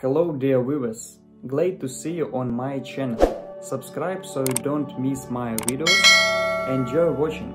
Hello dear viewers, glad to see you on my channel. Subscribe so you don't miss my videos. Enjoy watching.